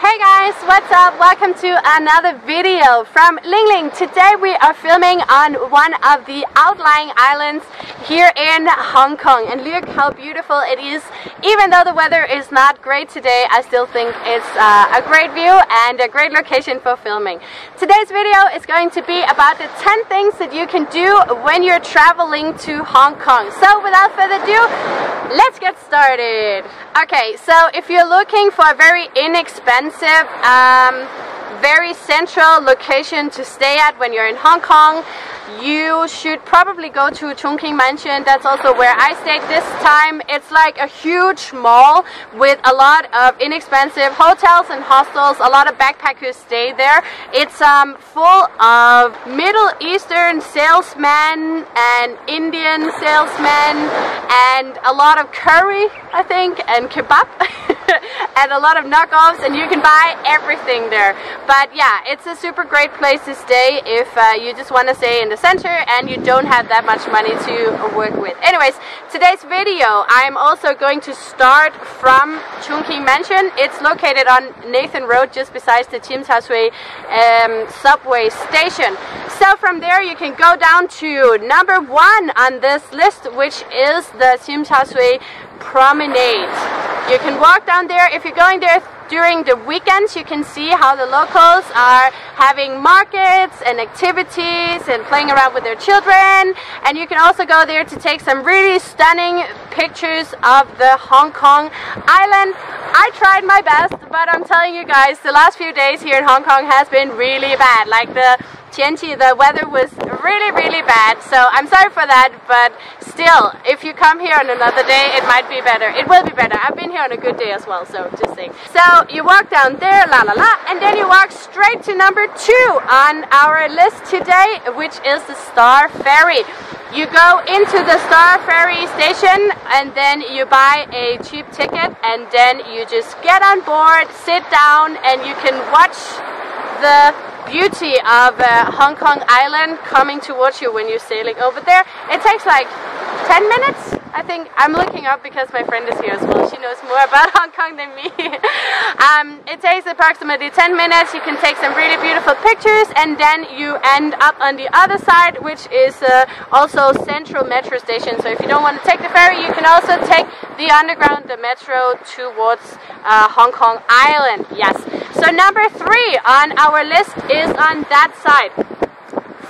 Hey guys, what's up? Welcome to another video from Ling Ling. Today we are filming on one of the outlying islands here in Hong Kong, and look how beautiful it is. Even though the weather is not great today, I still think it's a great view and a great location for filming. Today's video is going to be about the 10 things that you can do when you're traveling to Hong Kong. So without further ado, let's get started. Okay, so if you're looking for a very inexpensive very central location to stay at when you're in Hong Kong, you should probably go to Chungking Mansion. That's also where I stayed this time. It's like a huge mall with a lot of inexpensive hotels and hostels. A lot of backpackers stay there. It's full of Middle Eastern salesmen and Indian salesmen and a lot of curry, I think, and kebab. And a lot of knockoffs, and you can buy everything there. But yeah, it's a super great place to stay if you just want to stay in the center and you don't have that much money to work with. Anyways, today's video I'm also going to start from Chungking Mansion. It's located on Nathan Road, just besides the Tsim Sha Tsui subway station. So from there you can go down to number one on this list, which is the Tsim Sha Tsui Promenade. You can walk down there. If you're going there during the weekends, you can see how the locals are having markets and activities and playing around with their children. And you can also go there to take some really stunning pictures of the Hong Kong island. I tried my best, but I'm telling you guys, the last few days here in Hong Kong has been really bad. Like the weather was really bad, so I'm sorry for that, but still, if you come here on another day, it might be better. It will be better. I've been here on a good day as well, so just saying. So you walk down there, and then you walk straight to number two on our list today, which is the Star Ferry. You go into the Star Ferry station and then you buy a cheap ticket, and then you just get on board, sit down, and you can watch the beauty of Hong Kong Island coming towards you when you're sailing over there. It takes like 10 minutes, I think. I'm looking up because my friend is here as well. She knows more about Hong Kong than me. It takes approximately 10 minutes. You can take some really beautiful pictures, and then you end up on the other side, which is also Central Metro Station. So if you don't want to take the ferry, you can also take the underground, the metro towards Hong Kong Island. Yes. So number three on our list is on that side.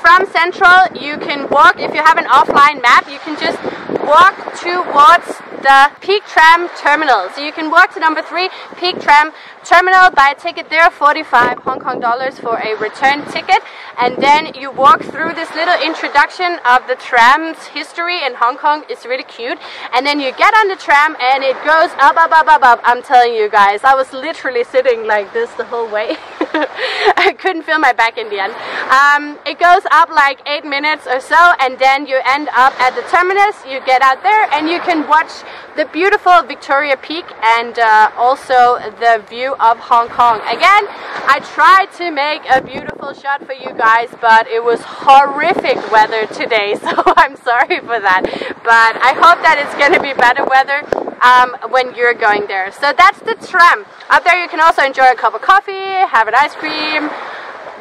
From Central, you can walk. If you have an offline map, you can just walk towards the Peak Tram Terminal. So you can walk to number three, Peak Tram Terminal, buy a ticket there, 45 Hong Kong dollars for a return ticket, and then you walk through this little introduction of the tram's history in Hong Kong. It's really cute. And then you get on the tram and it goes up. I'm telling you guys, I was literally sitting like this the whole way. I couldn't feel my back in the end. It goes up like 8 minutes or so, and then you end up at the terminus. You get out there and you can watch the beautiful Victoria Peak and also the view of Hong Kong. Again, I tried to make a beautiful shot for you guys, but it was horrific weather today, so I'm sorry for that. But I hope that it's going to be better weather when you're going there. So that's the tram. Up there you can also enjoy a cup of coffee, have an ice cream,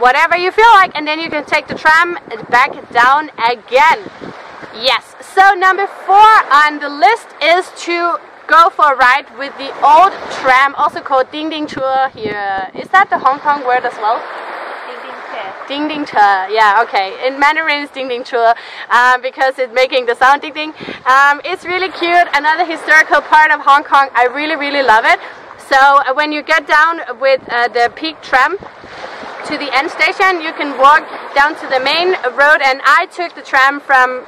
whatever you feel like, and then you can take the tram back down again. Yes, so number four on the list is to go for a ride with the old tram, also called Ding Ding Chua here. Is that the Hong Kong word as well? Ding Ding Chua, yeah, okay. In Mandarin it's Ding Ding Chua because it's making the sound ding ding. It's really cute, another historical part of Hong Kong. I really love it. So when you get down with the Peak Tram to the end station, you can walk down to the main road, and I took the tram from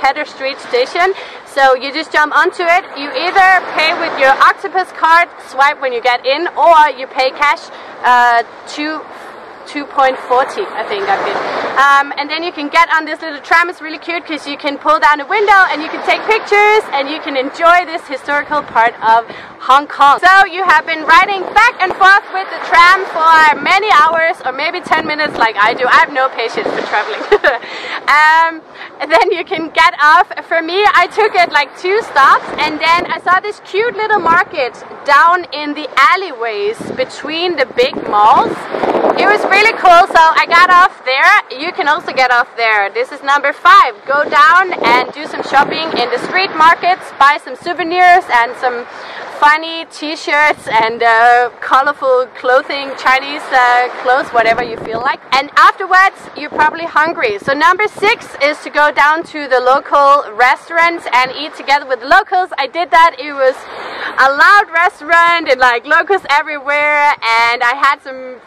Pedder Street Station. So you just jump onto it. You either pay with your Octopus card, swipe when you get in, or you pay cash 2.40, I think I did. And then you can get on this little tram. It's really cute because you can pull down a window and you can take pictures and you can enjoy this historical part of Hong Kong. So you have been riding back and forth with the tram for many hours, or maybe 10 minutes like I do. I have no patience for traveling. And then you can get off. For me, I took it like 2 stops, and then I saw this cute little market down in the alleyways between the big malls. It was really cool, so I got off there. You can also get off there. This is number 5. Go down and do some shopping in the street markets, buy some souvenirs and some funny t-shirts and colorful clothing, Chinese clothes, whatever you feel like. And afterwards, you're probably hungry. So number 6 is to go down to the local restaurants and eat together with locals. I did that. It was a loud restaurant and like locals everywhere, and I had some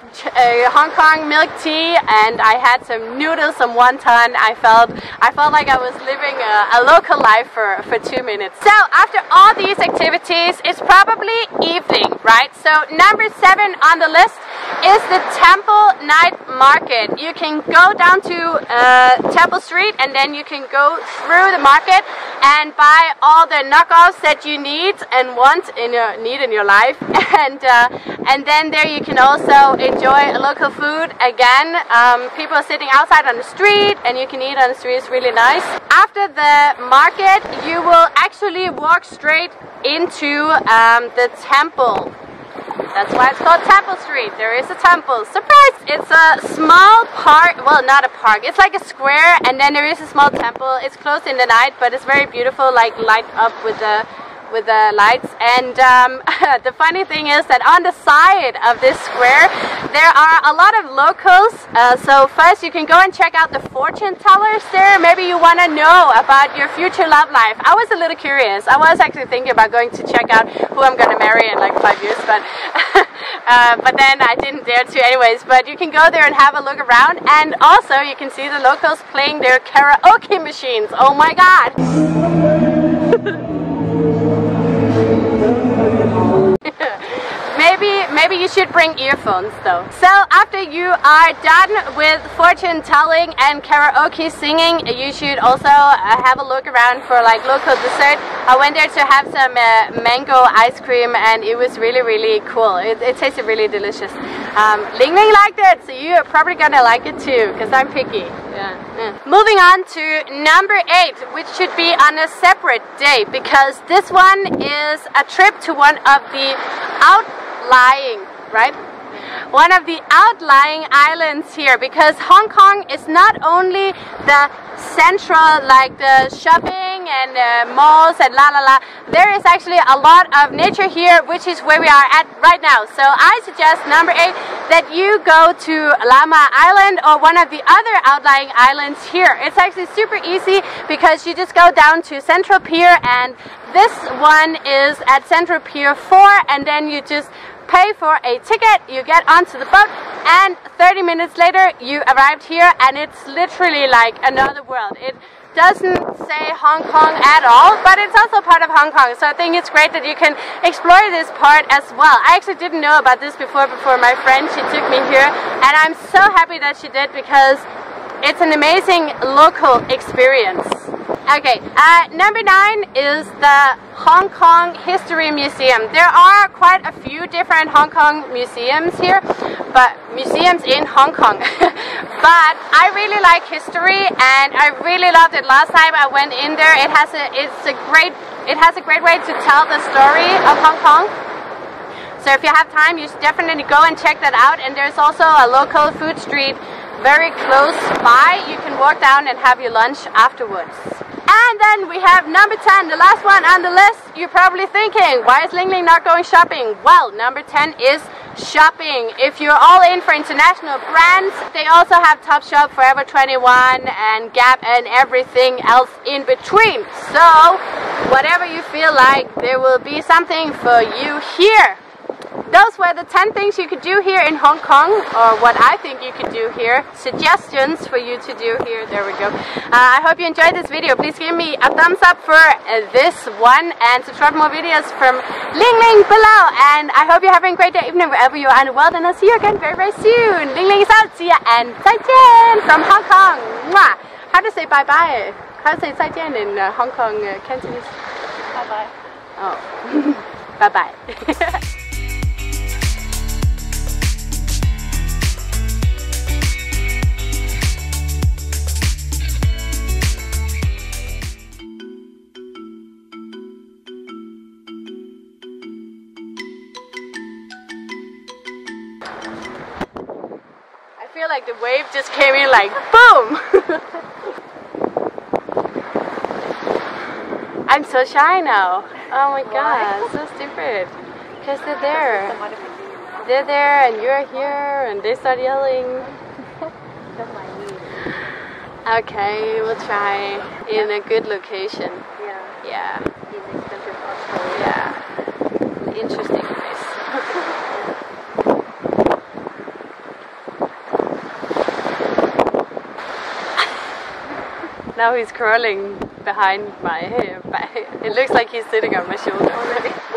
Hong Kong milk tea and I had some noodles, some wonton. I felt like I was living a local life for 2 minutes. So after all these activities, it's probably evening, right? So number 7 on the list is the Temple Night Market. You can go down to Temple Street and then you can go through the market and buy all the knockoffs that you need and want in your life, and then there you can also enjoy local food again. People are sitting outside on the street and you can eat on the street. It's really nice. After the market, you will actually walk straight into the temple. That's why it's called Temple Street. There is a temple. Surprise! It's a small park. Well, not a park. It's like a square, and then there is a small temple. It's closed in the night, but it's very beautiful, like light up with the lights. And the funny thing is that on the side of this square there are a lot of locals, so first you can go and check out the fortune tellers there. Maybe you want to know about your future love life. I was a little curious. I was actually thinking about going to check out who I'm going to marry in like 5 years, but but then I didn't dare to anyways. But you can go there and have a look around, and also you can see the locals playing their karaoke machines. Oh my god. Maybe you should bring earphones though. So after you are done with fortune telling and karaoke singing, you should also have a look around for like local dessert. I went there to have some mango ice cream and it was really, really cool. It tasted really delicious. Ling Ling liked it, so you're probably gonna like it too, because I'm picky. Yeah. Moving on to number 8, which should be on a separate day, because this one is a trip to one of the outlying islands here, because Hong Kong is not only the central, like the shopping and malls and there is actually a lot of nature here, which is where we are at right now. So I suggest number 8 that you go to Lama Island or one of the other outlying islands here. It's actually super easy because you just go down to Central Pier, and this one is at Central Pier 4, and then you just pay for a ticket, you get onto the boat, and 30 minutes later you arrived here, and it's literally like another world. It doesn't say Hong Kong at all, but it's also part of Hong Kong, so I think it's great that you can explore this part as well. I actually didn't know about this before my friend, she took me here, and I'm so happy that she did, because it's an amazing local experience. Okay, number 9 is the Hong Kong History Museum. There are quite a few different Hong Kong museums here, but museums in Hong Kong. But I really like history, and I really loved it last time I went in there. It has a great way to tell the story of Hong Kong. So if you have time, you should definitely go and check that out. And there's also a local food street very close by. You can walk down and have your lunch afterwards. And then we have number 10, the last one on the list. You're probably thinking, why is Ling Ling not going shopping? Well, number 10 is shopping. If you're all in for international brands, they also have Topshop, Forever 21 and Gap and everything else in between. So, whatever you feel like, there will be something for you here. Those were the 10 things you could do here in Hong Kong, or what I think you could do here, suggestions for you to do here. There we go. I hope you enjoyed this video. Please give me a thumbs up for this one and subscribe for more videos from Ling Ling below. And I hope you're having a great day, evening, wherever you are in the world. And I'll see you again very, very soon. Ling Ling is out. See ya and Zaijian from Hong Kong. Mwah. How to say bye-bye? How to say Zaijian in Hong Kong Cantonese? Bye-bye. Oh. Bye-bye. Like the wave just came in like boom. I'm so shy now. Oh my god, so stupid. Because they're there and you're here and they start yelling. Okay, we'll try in a good location. Yeah. Yeah. Interesting place. Now he's crawling behind my back. It looks like he's sitting on my shoulder already.